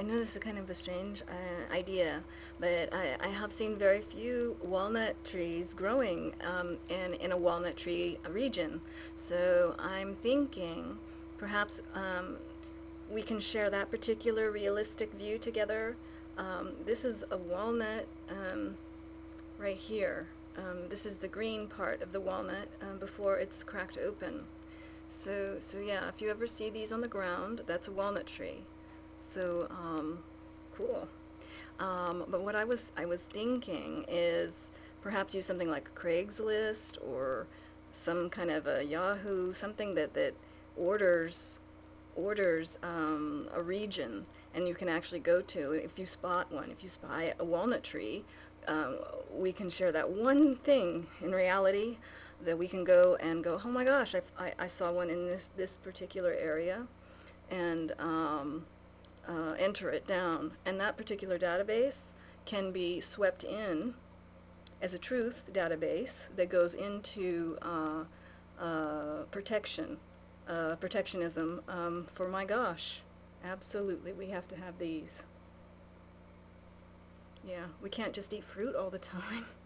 I know this is kind of a strange idea, but I have seen very few walnut trees growing in a walnut tree region. So I'm thinking perhaps we can share that particular realistic view together. This is a walnut right here. This is the green part of the walnut before it's cracked open. So yeah, if you ever see these on the ground, that's a walnut tree. So cool. But what I was thinking is perhaps use something like Craigslist or some kind of a Yahoo, something that orders a region, and you can actually go to if you spot one. If you spy a walnut tree, we can share that one thing in reality that we can go and go, oh my gosh, I saw one in this particular area, and enter it down. And that particular database can be swept in as a truth database that goes into protectionism for my gosh. Absolutely, we have to have these. Yeah, we can't just eat fruit all the time.